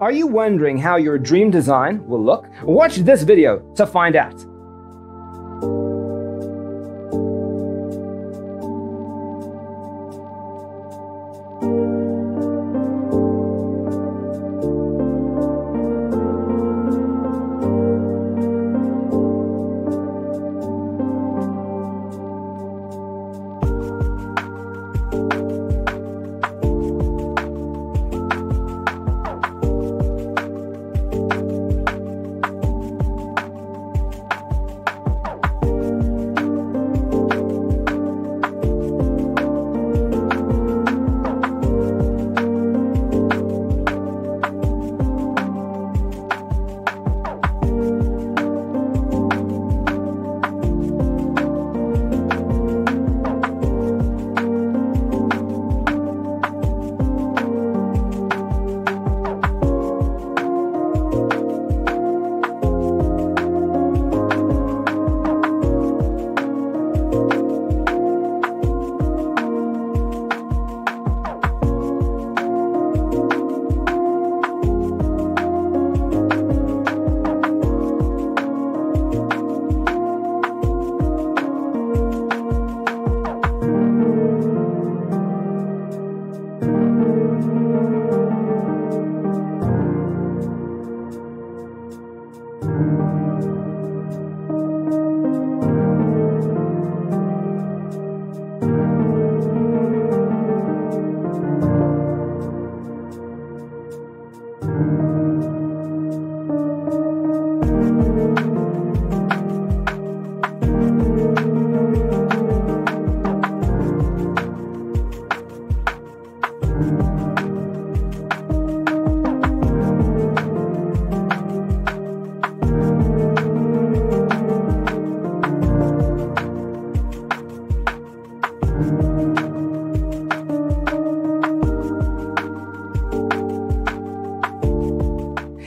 Are you wondering how your dream design will look? Watch this video to find out.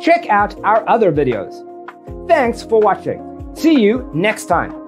Check out our other videos. Thanks for watching. See you next time.